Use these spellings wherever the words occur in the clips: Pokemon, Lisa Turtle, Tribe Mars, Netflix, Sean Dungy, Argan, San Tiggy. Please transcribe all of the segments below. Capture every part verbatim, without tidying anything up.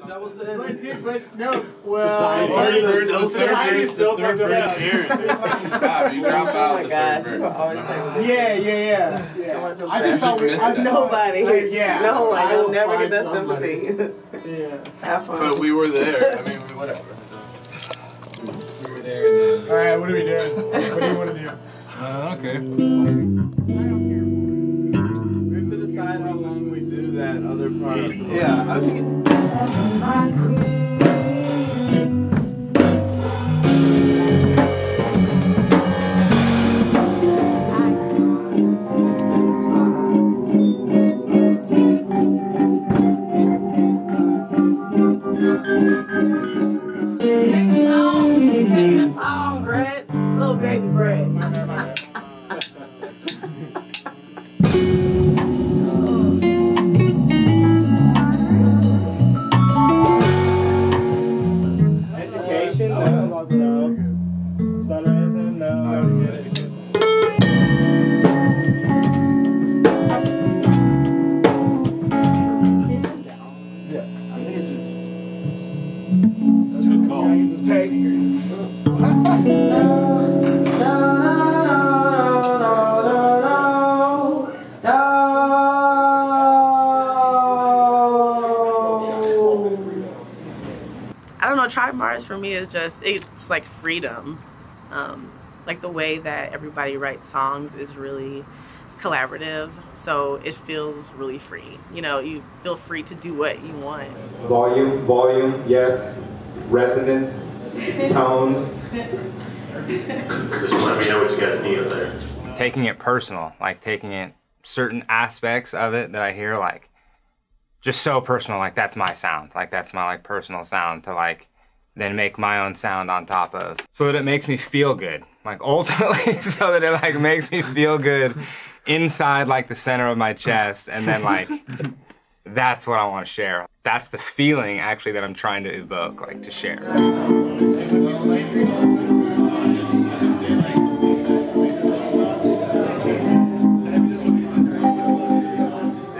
the double standard. But no, well, society is so fucked up. You drop out. Oh my gosh, you always play with me. Yeah, yeah, yeah. I just thought we missed nobody. Yeah, no one. You'll never get that sympathy. Yeah. Have fun. But we were there. I mean, whatever. We were there. All right, what are we doing? What do you want to do? Uh, okay. How long we do that other part? Of yeah, I was thinking. Sing the song, sing the song, bread, little baby bread. Tribe Mars for me is just, it's like freedom. Um, like the way that everybody writes songs is really collaborative, so it feels really free. You know, you feel free to do what you want. Volume, volume, yes. Resonance, tone. Just let me know what you guys need up there. Taking it personal, like taking it, certain aspects of it that I hear, like, just so personal, like that's my sound, like that's my like personal sound to like, then make my own sound on top of, so that it makes me feel good. Like ultimately, so that it like makes me feel good inside like the center of my chest, and then like, that's what I want to share. That's the feeling actually that I'm trying to evoke, like to share.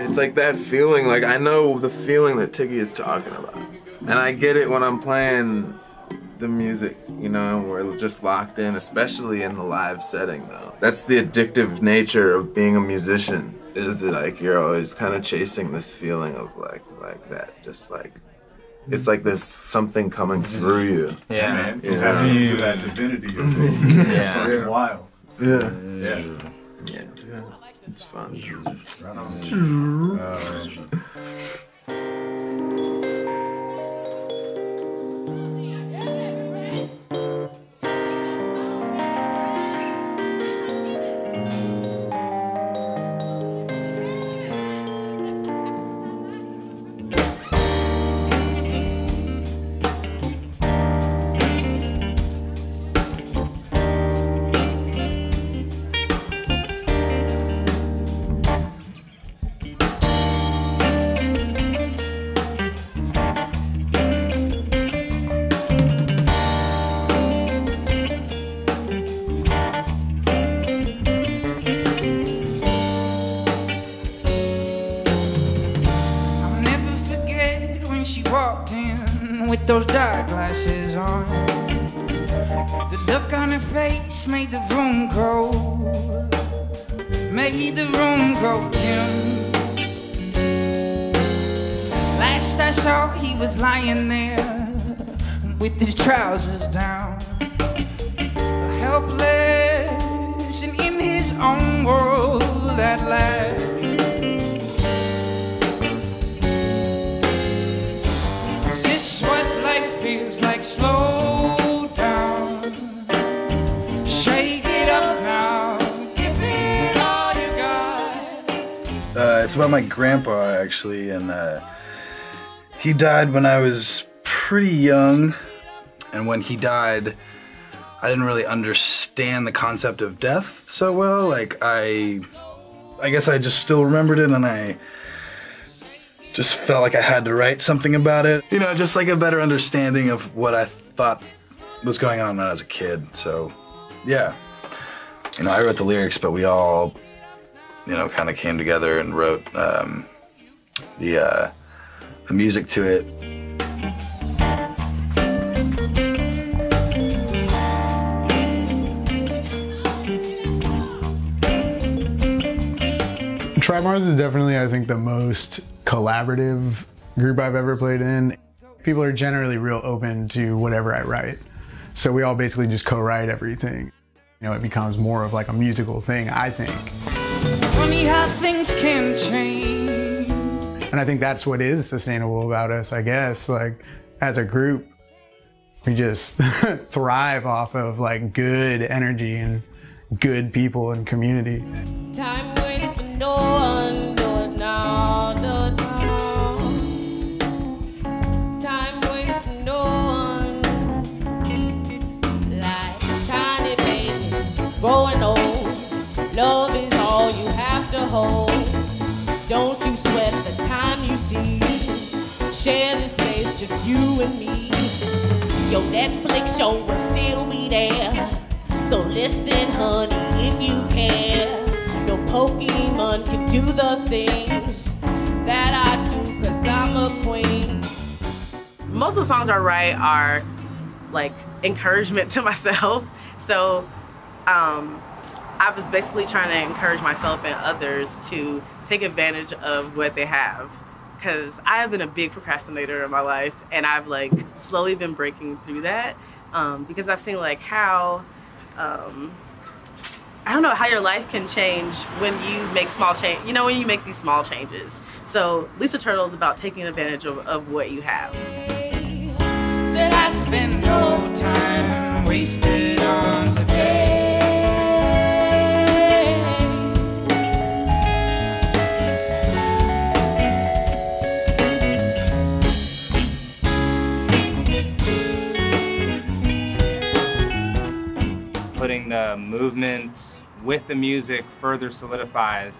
It's like that feeling, like I know the feeling that Tiggy is talking about. And I get it when I'm playing the music, you know, we're just locked in, especially in the live setting though. That's the addictive nature of being a musician, is that like you're always kind of chasing this feeling of like, like that, just like, it's like there's something coming through you. Yeah, man. It's having you that divinity. Yeah. It's wild. Yeah. Yeah. Yeah. Yeah. It's fun. Right on. Uh, with those dark glasses on, the look on her face made the room grow, made the room grow dim. Last I saw he was lying there with his trousers down, helpless and in his own world at last. This is what life feels like. Slow down, shake it up now, give it all you got. Uh, it's about my grandpa actually, and uh, he died when I was pretty young, and when he died I didn't really understand the concept of death so well. Like I, I guess I just still remembered it, and I just felt like I had to write something about it. You know, just like a better understanding of what I thought was going on when I was a kid. So, yeah. You know, I wrote the lyrics, but we all, you know, kind of came together and wrote um, the, uh, the music to it. Tribe Mars is definitely, I think, the most collaborative group I've ever played in. People are generally real open to whatever I write. So we all basically just co-write everything. You know, it becomes more of like a musical thing, I think. Funny how things can change. And I think that's what is sustainable about us, I guess. Like, as a group, we just thrive off of like good energy and good people and community. Time waits for no one, do it now, do it now. Time waits for no one. Like a tiny baby, growing old. Love is all you have to hold. Don't you sweat the time you see. Share this space, just you and me. Your Netflix show will still be there. So listen, honey, if you care. No Pokemon can do the things that I do, cause I'm a queen. Most of the songs I write are like encouragement to myself. So um, I was basically trying to encourage myself and others to take advantage of what they have. Cause I have been a big procrastinator in my life, and I've like slowly been breaking through that um, because I've seen like how Um, I don't know how your life can change when you make small change. You know, when you make these small changes. So Lisa Turtle is about taking advantage of, of what you have. Said I spend no time wasted on today. Putting the movement with the music further solidifies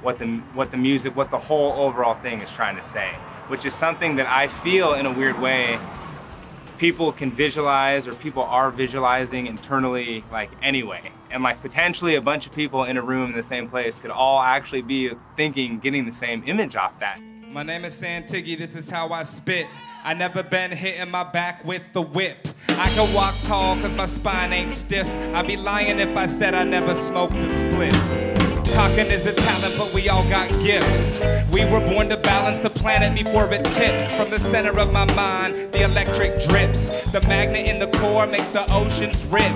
what the, what the music, what the whole overall thing is trying to say, which is something that I feel in a weird way people can visualize, or people are visualizing internally, like anyway. And like potentially a bunch of people in a room in the same place could all actually be thinking, getting the same image off that. My name is San Tiggy, this is how I spit. I never been hitting my back with the whip. I can walk tall cause my spine ain't stiff. I'd be lying if I said I never smoked a split. Talking is a talent, but we all got gifts. We were born to balance the planet before it tips. From the center of my mind, the electric drips. The magnet in the core makes the oceans rip.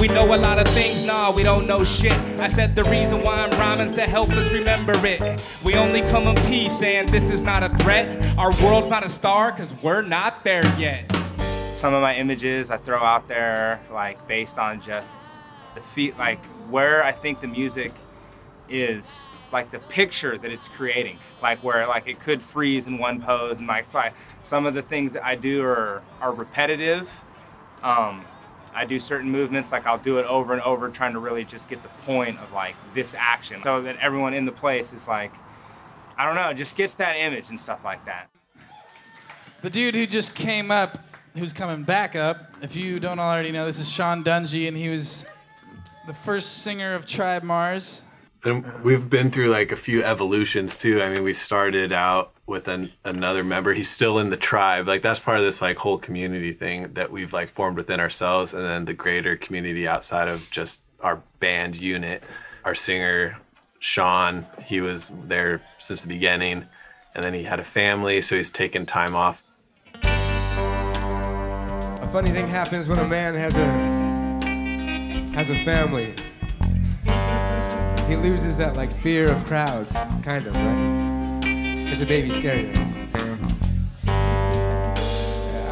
We know a lot of things, nah, we don't know shit. I said the reason why I'm rhyming's to help us remember it. We only come in peace, and this is not a threat. Our world's not a star, cause we're not there yet. Some of my images I throw out there, like based on just the feet, like where I think the music is, like the picture that it's creating. Like where like it could freeze in one pose, and like, so I, some of the things that I do are, are repetitive. Um, I do certain movements, like I'll do it over and over, trying to really just get the point of like this action, so that everyone in the place is like, I don't know, just gets that image and stuff like that. The dude who just came up, who's coming back up, if you don't already know, this is Sean Dungy, and he was the first singer of Tribe Mars. And we've been through like a few evolutions too. I mean, we started out with an, another member. He's still in the tribe. Like that's part of this like whole community thing that we've like formed within ourselves, and then the greater community outside of just our band unit. Our singer, Sean, he was there since the beginning, and then he had a family, so he's taken time off. A funny thing happens when a man has a, has a family. He loses that like fear of crowds, kind of, right? Because a baby's scarier.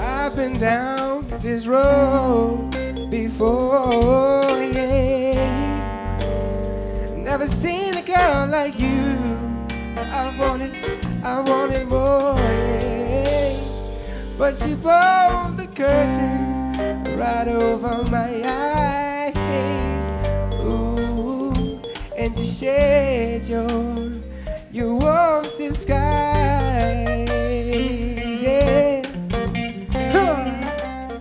I've been down this road before, yeah. Never seen a girl like you. I wanted, I wanted more, yeah. But she pulled the curtain right over my eyes. And you shed your, your warmth disguise, yeah.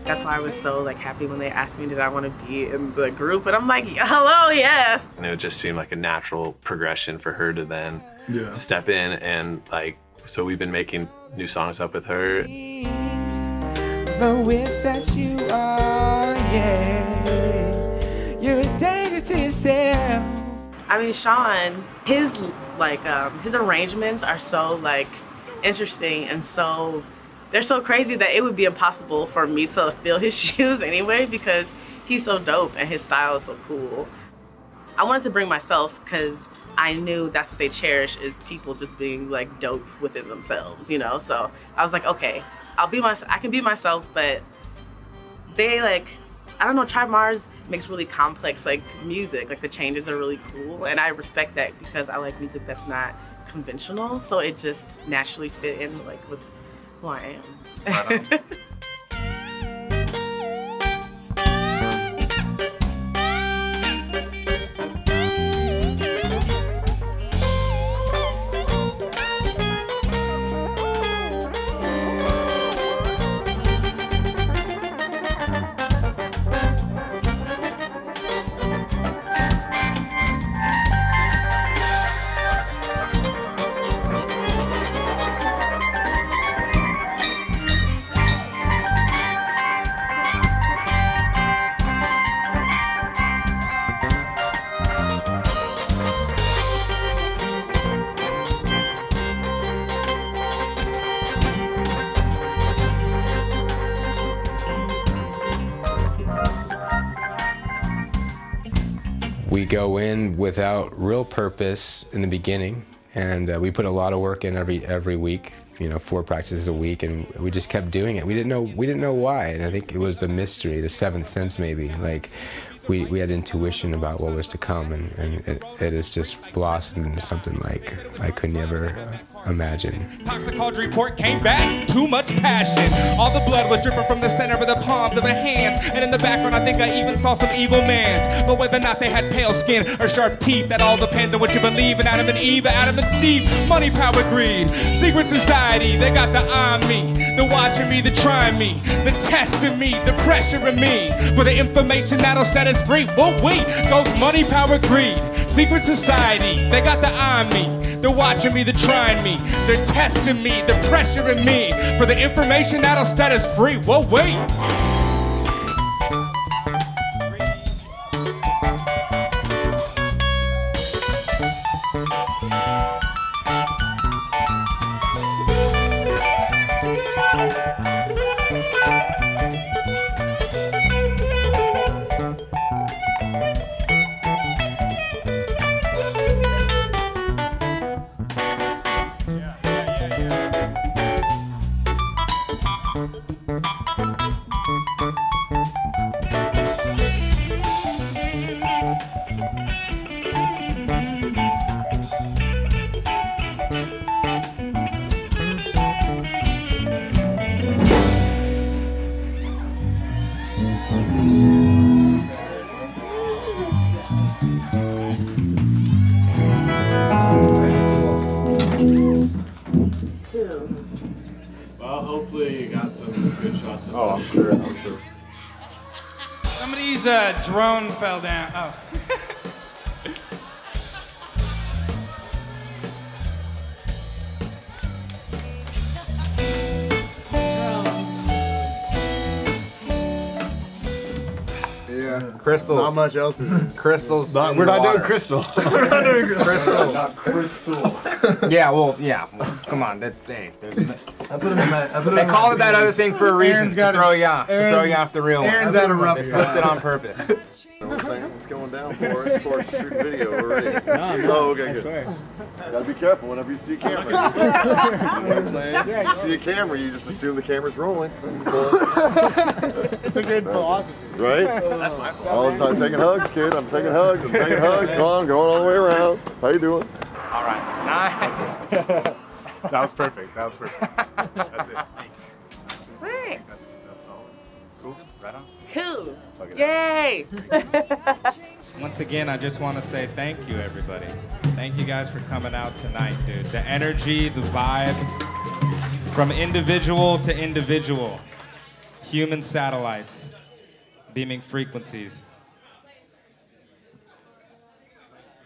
That's why I was so like happy when they asked me did I want to be in the group, and I'm like, hello, yes. And it just seemed like a natural progression for her to then yeah. step in, and like, so we've been making new songs up with her. the witch that you are, yeah. You're a danger to yourself. I mean, Sean, his like um, his arrangements are so like interesting and so they're so crazy that it would be impossible for me to fill his shoes anyway because he's so dope and his style is so cool. I wanted to bring myself because I knew that's what they cherish is people just being like dope within themselves, you know? So I was like, okay, I'll be my, I can be myself, but they like, I don't know, Tribe Mars makes really complex like music. Like the changes are really cool and I respect that because I like music that's not conventional. So it just naturally fit in like with who I am. Right on. We go in without real purpose in the beginning, and uh, we put a lot of work in every every week. You know, four practices a week, and we just kept doing it. We didn't know we didn't know why, and I think it was the mystery, the seventh sense maybe. Like, we we had intuition about what was to come, and, and it, it has just blossomed into something like I could never imagine. Toxicology report came back, too much passion. All the blood was dripping from the center of the palms of her hands. And in the background, I think I even saw some evil mans. But whether or not they had pale skin or sharp teeth, that all depends on what you believe in. Adam and Eve, Adam and Steve, money, power, greed, secret society. They got the eye on me, the watching me, the trying me, the testing me, the pressuring me for the information that'll set us free. Whoa, we those money, power, greed, secret society. They got the eye on me, the watching me, the trying me. They're testing me, they're pressuring me for the information that'll set us free. Whoa, wait! Hopefully you got some good shots. Oh, I'm sure, I'm sure. Somebody's uh, drone fell down. Oh. Yeah. Crystals. Not much else is crystals. Not, we're, not doing crystal. We're not doing crystals. Not crystals. Yeah, well, yeah. Well, come on, that's hey, the I put it in my, I put it they call it that other thing for a reason. To throw you off. To throw you off the real one. Aaron's out of rough. They flipped it on purpose. What's going down for us for a shoot video? We're ready. No, no, oh, okay, I good. Swear. You gotta be careful whenever you see cameras. You know what I'm saying? Yeah, you see a camera, you just assume the camera's rolling. It's a good philosophy. Right? Oh, that's my philosophy. All the time taking hugs, kid. I'm taking hugs. I'm taking hugs. Come on, going all the way around. How you doing? All right. Nice. That was perfect. That was perfect. That's it. Thanks. That's it. Right. That's, that's solid. Cool. Right on. Cool. Yay. Once again, I just want to say thank you, everybody. Thank you guys for coming out tonight, dude. The energy, the vibe, from individual to individual, human satellites, beaming frequencies.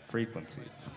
Frequencies.